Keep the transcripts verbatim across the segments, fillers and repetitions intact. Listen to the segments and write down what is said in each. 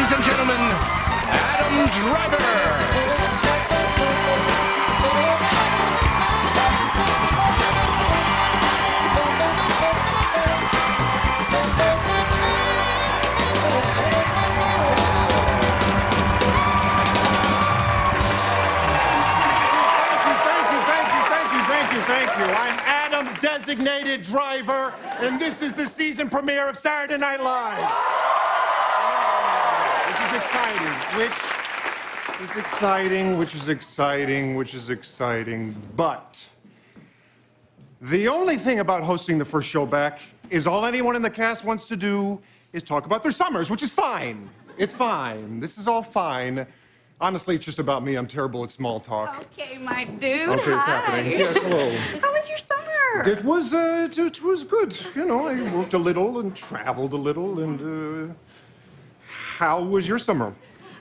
ladies and gentlemen, Adam Driver. I'm Adam Designated Driver, and this is the season premiere of Saturday Night Live. Which is exciting, which is exciting, which is exciting, which is exciting. But the only thing about hosting the first show back is all anyone in the cast wants to do is talk about their summers, which is fine. It's fine. This is all fine. Honestly, it's just about me. I'm terrible at small talk. Okay, my dude. Okay, hi. It's happening. Yes, hello. How was your summer? It was, uh, it, it was good. You know, I worked a little and traveled a little. And uh, how was your summer?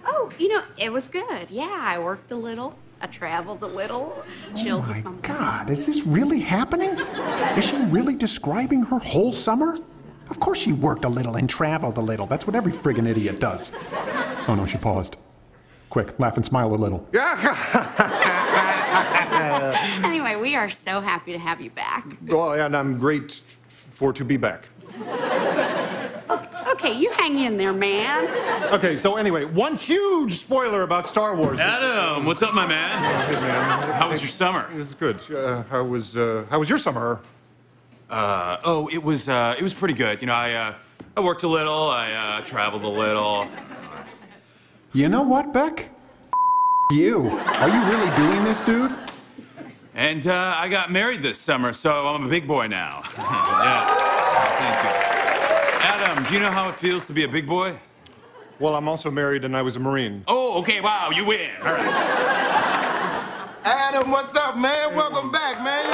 Oh, you know, it was good. Yeah, I worked a little. I traveled a little. Chilled. Oh my God, is this really happening? Is she really describing her whole summer? Of course, she worked a little and traveled a little. That's what every friggin' idiot does. Oh no, she paused. Quick, laugh and smile a little. Anyway, we are so happy to have you back. Well, and I'm great for to be back. Okay, you hang in there, man. Okay, so anyway, one huge spoiler about Star Wars. Adam, what's up, my man? Hey, man. How was your summer? It was good. Uh, how was uh, how was your summer? Uh, oh, it was uh, it was pretty good. You know, I uh, I worked a little, I uh, traveled a little. You know what, Beck? You. Are you really doing this, dude? And uh, I got married this summer, so I'm a big boy now. Yeah. Thank you. Adam, do you know how it feels to be a big boy? Well, I'm also married and I was a Marine. Oh, okay, wow, you win. All right. Adam, what's up, man? Hey, welcome back, man.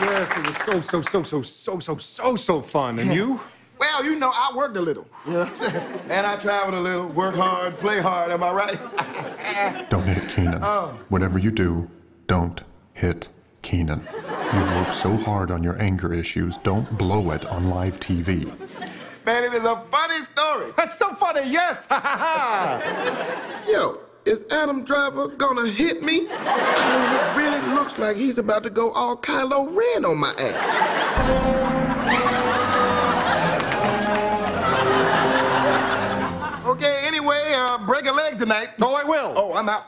Yes, it was so, so, so, so, so, so, so, so fun. And you? Well, you know, I worked a little, you know what I'm saying? And I traveled a little, work hard, play hard, am I right? Don't hit Kenan. Oh. Whatever you do, don't hit Kenan. You've worked so hard on your anger issues, don't blow it on live T V. Man, it is a funny story. That's so funny, yes, ha ha ha! Yo, is Adam Driver gonna hit me? I mean, it really looks like he's about to go all Kylo Ren on my ass. Break a leg tonight. Oh, I will. Oh, I'm out.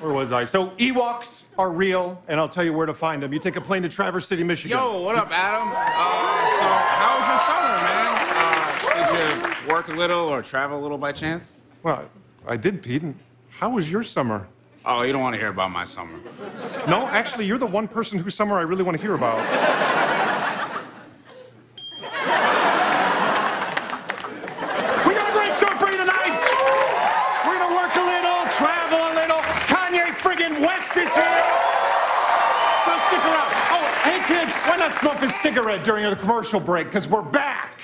Where was I? So, Ewoks are real, and I'll tell you where to find them. You take a plane to Traverse City, Michigan. Yo, what up, Adam? Uh, so, how was your summer, man? Uh, did you work a little or travel a little by chance? Well, I did, Pete. And how was your summer? Oh, you don't want to hear about my summer. No, actually, you're the one person whose summer I really want to hear about. Smoke a cigarette during the commercial break, because we're back.